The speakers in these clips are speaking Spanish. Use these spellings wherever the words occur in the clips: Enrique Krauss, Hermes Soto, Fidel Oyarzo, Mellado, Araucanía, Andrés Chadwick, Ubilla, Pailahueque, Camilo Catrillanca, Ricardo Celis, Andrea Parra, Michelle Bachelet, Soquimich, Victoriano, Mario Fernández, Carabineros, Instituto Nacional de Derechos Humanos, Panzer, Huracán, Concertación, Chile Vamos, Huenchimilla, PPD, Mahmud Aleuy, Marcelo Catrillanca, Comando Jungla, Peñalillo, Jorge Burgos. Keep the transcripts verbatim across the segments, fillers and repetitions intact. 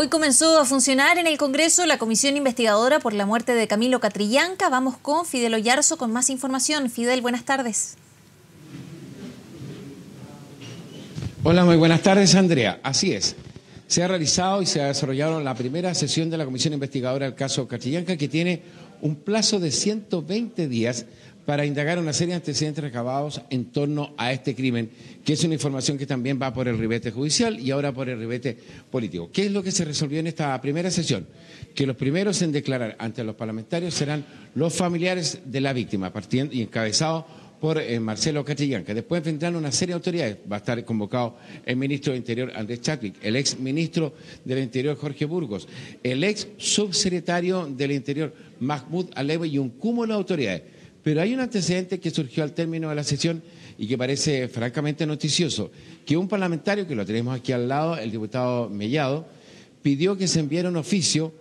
Hoy comenzó a funcionar en el Congreso la Comisión Investigadora por la muerte de Camilo Catrillanca. Vamos con Fidel Oyarzo con más información. Fidel, buenas tardes. Hola, muy buenas tardes, Andrea. Así es. Se ha realizado y se ha desarrollado la primera sesión de la Comisión Investigadora del caso Catrillanca, que tiene un plazo de ciento veinte días para indagar una serie de antecedentes recabados en torno a este crimen, que es una información que también va por el ribete judicial y ahora por el ribete político. ¿Qué es lo que se resolvió en esta primera sesión? Que los primeros en declarar ante los parlamentarios serán los familiares de la víctima, partiendo y encabezados por eh, Marcelo Catrillanca. Después vendrán una serie de autoridades. Va a estar convocado el ministro del Interior, Andrés Chadwick, el ex ministro del Interior, Jorge Burgos, el ex subsecretario del Interior, Mahmud Aleuy, y un cúmulo de autoridades. Pero hay un antecedente que surgió al término de la sesión y que parece francamente noticioso, que un parlamentario, que lo tenemos aquí al lado, el diputado Mellado, pidió que se enviara un oficio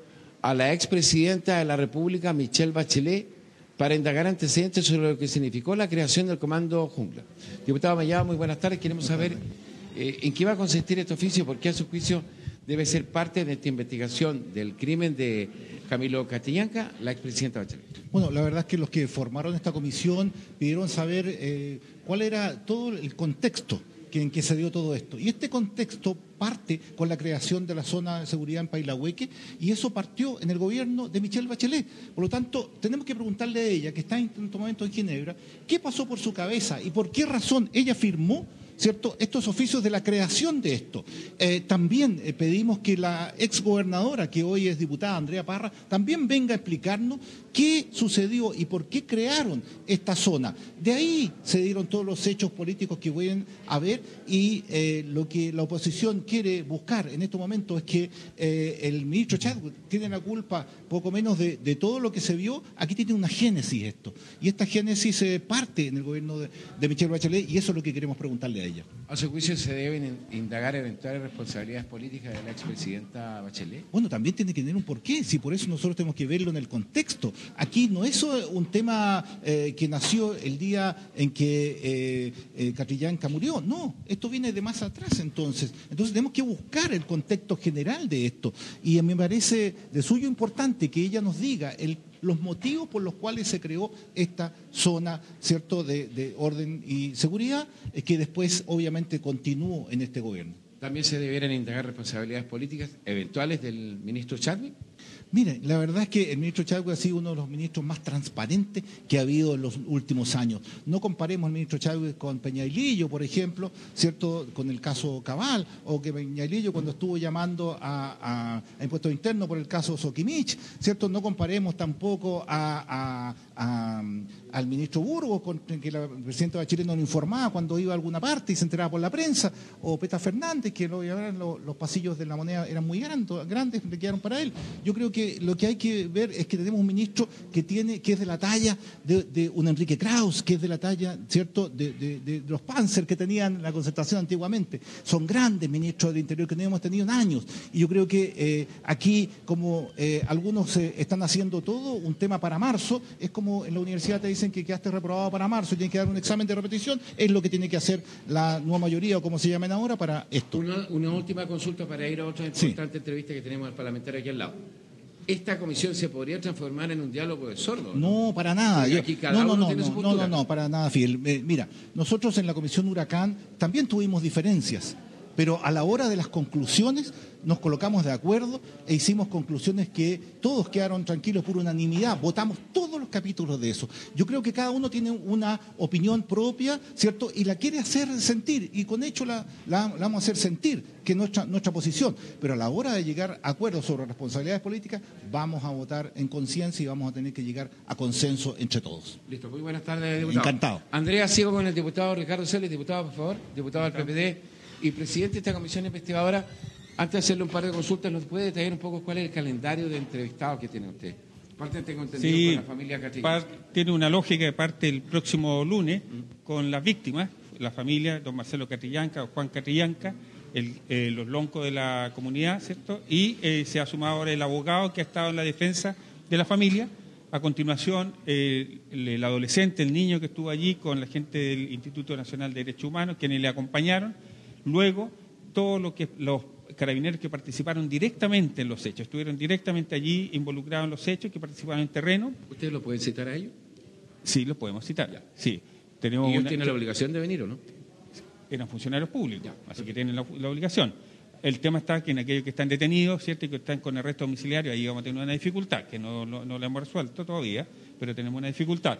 a la expresidenta de la República, Michelle Bachelet, para indagar antecedentes sobre lo que significó la creación del Comando Jungla. Diputado Mellado, muy buenas tardes. Queremos saber eh, en qué va a consistir este oficio, porque a su juicio debe ser parte de esta investigación del crimen de Camilo Catrillanca, la expresidenta Bachelet. Bueno, la verdad es que los que formaron esta comisión pidieron saber eh, cuál era todo el contexto en que se dio todo esto. Y este contexto parte con la creación de la zona de seguridad en Pailahueque, y eso partió en el gobierno de Michelle Bachelet. Por lo tanto, tenemos que preguntarle a ella, que está en este momento en Ginebra, qué pasó por su cabeza y por qué razón ella firmó, ¿cierto?, estos oficios de la creación de esto. Eh, también eh, pedimos que la exgobernadora, que hoy es diputada, Andrea Parra, también venga a explicarnos qué sucedió y por qué crearon esta zona. De ahí se dieron todos los hechos políticos que pueden haber, y eh, lo que la oposición quiere buscar en este momento es que eh, el ministro Chadwick tiene la culpa poco menos de, de todo lo que se vio. Aquí tiene una génesis esto, y esta génesis se eh, parte en el gobierno de, de Michelle Bachelet, y eso es lo que queremos preguntarle a ella. ¿A su juicio se deben indagar eventuales responsabilidades políticas de la expresidenta Bachelet? Bueno, también tiene que tener un porqué, si por eso nosotros tenemos que verlo en el contexto. Aquí no es un tema eh, que nació el día en que eh, eh, Catrillanca murió, no, esto viene de más atrás entonces. Entonces tenemos que buscar el contexto general de esto, y me parece de suyo importante que ella nos diga el los motivos por los cuales se creó esta zona, ¿cierto?, de, de orden y seguridad, que después obviamente continuó en este gobierno. ¿También se debieran indagar responsabilidades políticas eventuales del ministro Chadwick? Mire, la verdad es que el ministro Chadwick ha sido uno de los ministros más transparentes que ha habido en los últimos años. No comparemos al ministro Chadwick con Peñalillo, por ejemplo, ¿cierto?, con el caso Cabal, o que Peñalillo cuando estuvo llamando a, a, a impuestos internos por el caso Soquimich, ¿cierto? No comparemos tampoco a, a, a, al ministro Burgos, con que la presidenta Bachelet no lo informaba cuando iba a alguna parte y se enteraba por la prensa, o Peta Fernández, que lo, los, los pasillos de La Moneda eran muy grandes, le quedaron para él. Yo creo que que lo que hay que ver es que tenemos un ministro que tiene que es de la talla de, de un Enrique Krauss, que es de la talla, ¿cierto?, de, de, de los Panzer que tenían la Concertación antiguamente. Son grandes ministros del Interior que no hemos tenido en años. Y yo creo que eh, aquí, como eh, algunos eh, están haciendo todo un tema para marzo, es como en la universidad te dicen que quedaste reprobado para marzo y tienes que dar un examen de repetición, es lo que tiene que hacer la nueva mayoría, o como se llamen ahora, para esto. Una, una última consulta para ir a otra importante sí. entrevista que tenemos al parlamentario aquí al lado. ¿Esta comisión se podría transformar en un diálogo de sordos? No, no, para nada. Yo, aquí cada no, no, uno no, tiene no, su cultura. no, no, no, para nada, Fidel. Eh, mira, nosotros en la Comisión Huracán también tuvimos diferencias, pero a la hora de las conclusiones nos colocamos de acuerdo e hicimos conclusiones que todos quedaron tranquilos por unanimidad. Votamos todos los capítulos de eso. Yo creo que cada uno tiene una opinión propia, ¿cierto?, y la quiere hacer sentir, y con hecho la, la, la vamos a hacer sentir, que es nuestra, nuestra posición. Pero a la hora de llegar a acuerdos sobre responsabilidades políticas, vamos a votar en conciencia y vamos a tener que llegar a consenso entre todos. Listo, muy buenas tardes, diputado. Encantado. Andrea, sigo con el diputado Ricardo Celis. Diputado, por favor, diputado del P P D y presidente de esta comisión investigadora. Antes de hacerle un par de consultas, ¿nos puede detallar un poco cuál es el calendario de entrevistados que tiene usted? Parte tengo entendido sí, con la familia Catrillanca. Tiene una lógica que parte el próximo lunes mm. con las víctimas, la familia, don Marcelo Catrillanca, don Juan Catrillanca, el, eh, los loncos de la comunidad, ¿cierto? Y eh, se ha sumado ahora el abogado que ha estado en la defensa de la familia. A continuación, eh, el, el adolescente, el niño que estuvo allí con la gente del Instituto Nacional de Derechos Humanos, quienes le acompañaron. Luego, todos los que los carabineros que participaron directamente en los hechos, estuvieron directamente allí involucrados en los hechos, que participaron en terreno. ¿Ustedes lo pueden citar a ellos? Sí, los podemos citar, ya. Sí. Tenemos ¿Y ellos una... tienen la obligación de venir o no? Eran funcionarios públicos, ya, así que tienen la, la obligación. El tema está que en aquellos que están detenidos, ¿cierto?, y que están con arresto domiciliario, ahí vamos a tener una dificultad, que no, no, no la hemos resuelto todavía, pero tenemos una dificultad.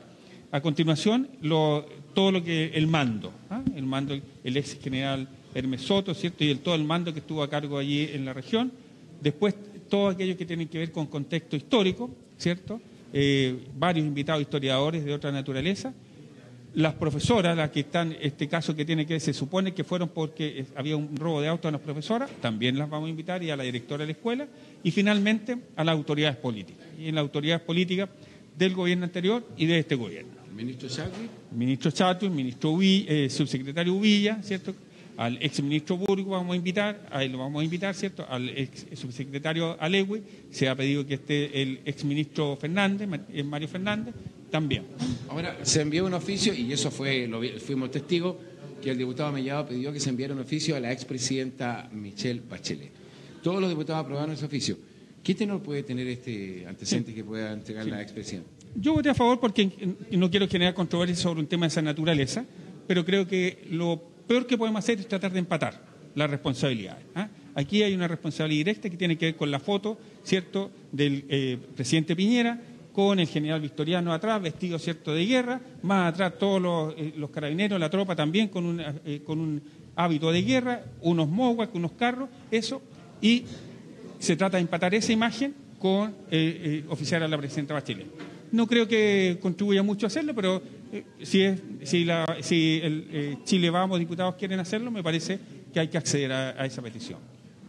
A continuación, lo, todo lo que el mando, ¿ah? el mando, el ex general Hermes Soto, ¿cierto?, y el, todo el mando que estuvo a cargo allí en la región. Después, todos aquellos que tienen que ver con contexto histórico, ¿cierto?, eh, varios invitados historiadores de otra naturaleza. Las profesoras, las que están, este caso que tiene que, se supone que fueron porque había un robo de auto a las profesoras, también las vamos a invitar, y a la directora de la escuela, y finalmente a las autoridades políticas, y en las autoridades políticas del gobierno anterior y de este gobierno. Ministro Chadwick. Ministro Chadwick, ministro Ubilla, eh, subsecretario Ubilla, ¿cierto? Al exministro Burgos vamos a invitar, ahí lo vamos a invitar, ¿cierto? Al ex subsecretario Aleuy, se ha pedido que esté el exministro Fernández, Mario Fernández, también. Ahora, se envió un oficio, y eso fue, lo, fuimos testigos, que el diputado Mellado pidió que se enviara un oficio a la expresidenta Michelle Bachelet. Todos los diputados aprobaron ese oficio. ¿Qué tenor puede tener este antecedente que pueda entregar sí. la expresidenta? Yo voté a favor porque no quiero generar controversia sobre un tema de esa naturaleza, pero creo que lo peor que podemos hacer es tratar de empatar las responsabilidades, ¿eh? Aquí hay una responsabilidad directa que tiene que ver con la foto, ¿cierto?, del eh, presidente Piñera, con el general Victoriano atrás, vestido, ¿cierto?, de guerra, más atrás todos los, eh, los carabineros, la tropa también con, una, eh, con un hábito de guerra, unos mohawks, unos carros, eso, y se trata de empatar esa imagen con eh, eh, oficial a la presidenta Bachelet. No creo que contribuya mucho a hacerlo, pero eh, si, es, si, la, si el, eh, Chile Vamos, diputados quieren hacerlo, me parece que hay que acceder a, a esa petición.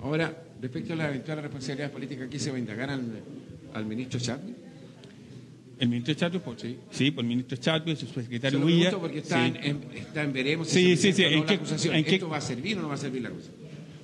Ahora, respecto a las eventuales responsabilidades políticas, ¿qué se va a indagar al, al ministro Chadwick? El ministro Chadwick, pues, sí. sí, por el ministro Chadwick, su secretario Huilla. Porque está, sí. en, está en veremos si sí, se sí, sí. ¿En qué, la acusación. En qué... ¿Esto va a servir o no va a servir la acusación?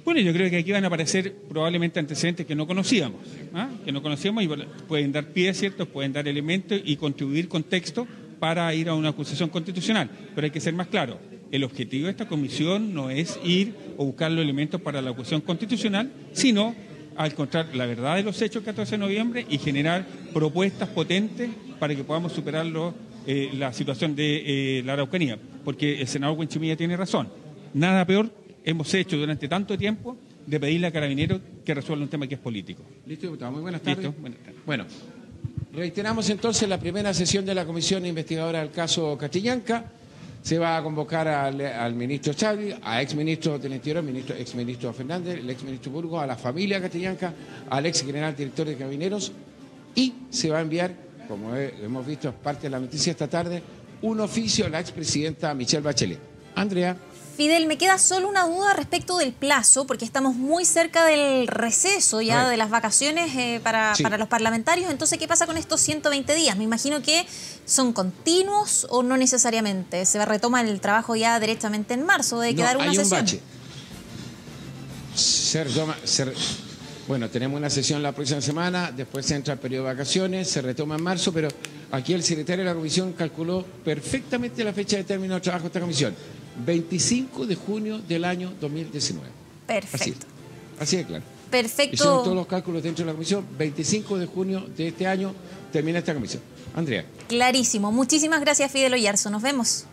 Bueno, yo creo que aquí van a aparecer probablemente antecedentes que no conocíamos, ¿ah? que no conocíamos y pueden dar pie, ¿cierto? Pueden dar elementos y contribuir contexto para ir a una acusación constitucional. Pero hay que ser más claro, el objetivo de esta comisión no es ir o buscar los elementos para la acusación constitucional, sino a encontrar la verdad de los hechos del catorce de noviembre y generar propuestas potentes para que podamos superar los, eh, la situación de eh, la Araucanía. Porque el senador Huenchimilla tiene razón. Nada peor hemos hecho durante tanto tiempo de pedirle a Carabineros que resuelva un tema que es político. Listo, diputado. Muy buenas tardes. Listo. Buenas tardes. Bueno, reiteramos entonces la primera sesión de la Comisión Investigadora del caso Catrillanca. Se va a convocar al, al ministro Chadwick, a exministro del Interior, ministro, exministro Fernández, el exministro Burgos, a la familia Catrillanca, al ex general director de Carabineros, y se va a enviar, como he, hemos visto es parte de la noticia esta tarde, un oficio a la expresidenta Michelle Bachelet. Andrea. Fidel, me queda solo una duda respecto del plazo, porque estamos muy cerca del receso ya de las vacaciones eh, para, sí. para los parlamentarios. Entonces, ¿qué pasa con estos ciento veinte días? Me imagino que son continuos o no necesariamente. Se retoma el trabajo ya directamente en marzo, de quedar no, una hay sesión. Un bache. Se retoma, se re... Bueno, tenemos una sesión la próxima semana, después se entra el periodo de vacaciones, se retoma en marzo, pero aquí el secretario de la comisión calculó perfectamente la fecha de término de trabajo de esta comisión. veinticinco de junio del año dos mil diecinueve. Perfecto. Así de claro. Perfecto. Hicieron todos los cálculos dentro de la comisión. veinticinco de junio de este año termina esta comisión. Andrea. Clarísimo. Muchísimas gracias, Fidel Oyarzo. Nos vemos.